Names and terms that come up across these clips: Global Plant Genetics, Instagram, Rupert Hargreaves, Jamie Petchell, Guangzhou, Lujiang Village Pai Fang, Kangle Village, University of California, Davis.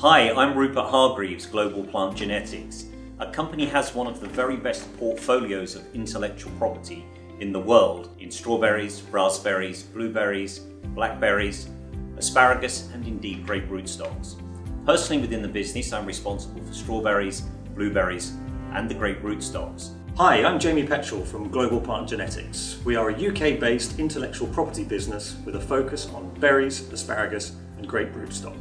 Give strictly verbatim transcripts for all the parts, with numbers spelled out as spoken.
Hi, I'm Rupert Hargreaves, Global Plant Genetics. Our company has one of the very best portfolios of intellectual property in the world in strawberries, raspberries, blueberries, blackberries, asparagus, and indeed grape rootstocks. Personally, within the business, I'm responsible for strawberries, blueberries, and the grape rootstocks. Hi, I'm Jamie Petchell from Global Plant Genetics. We are a U K-based intellectual property business with a focus on berries, asparagus, and grape rootstock.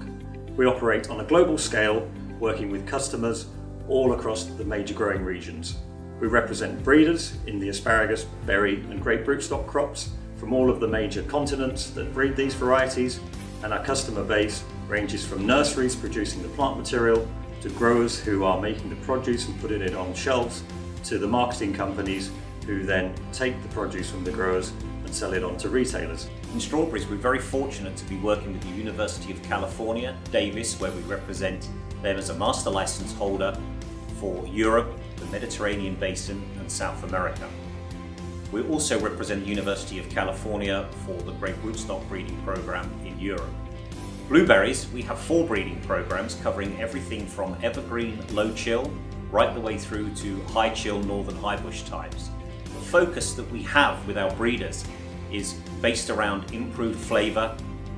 We operate on a global scale, working with customers all across the major growing regions. We represent breeders in the asparagus, berry, and grape rootstock crops from all of the major continents that breed these varieties, and our customer base ranges from nurseries producing the plant material, to growers who are making the produce and putting it on shelves, to the marketing companies who then take the produce from the growers and sell it on to retailers. In strawberries, we're very fortunate to be working with the University of California, Davis, where we represent them as a master license holder for Europe, the Mediterranean basin, and South America. We also represent the University of California for the grape rootstock breeding program in Europe. Blueberries, we have four breeding programs covering everything from evergreen low chill right the way through to high chill northern highbush types. The focus that we have with our breeders is based around improved flavour,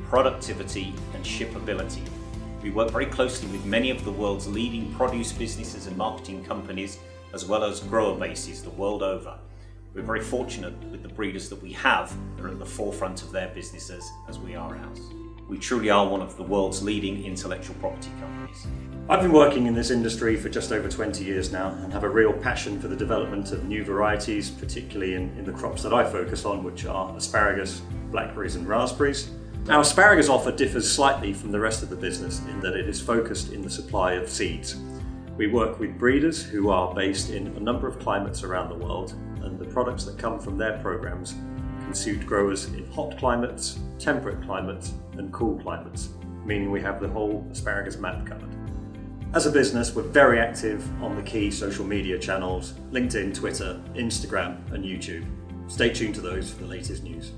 productivity and shippability. We work very closely with many of the world's leading produce businesses and marketing companies, as well as grower bases the world over. We're very fortunate with the breeders that we have that are at the forefront of their businesses as we are ours. We truly are one of the world's leading intellectual property companies. I've been working in this industry for just over twenty years now and have a real passion for the development of new varieties, particularly in, in the crops that I focus on, which are asparagus, blackberries and raspberries. Our asparagus offer differs slightly from the rest of the business in that it is focused in the supply of seeds. We work with breeders who are based in a number of climates around the world, and the products that come from their programs can suit growers in hot climates, temperate climates and cool climates, meaning we have the whole asparagus map covered. As a business, we're very active on the key social media channels: LinkedIn, Twitter, Instagram and YouTube. Stay tuned to those for the latest news.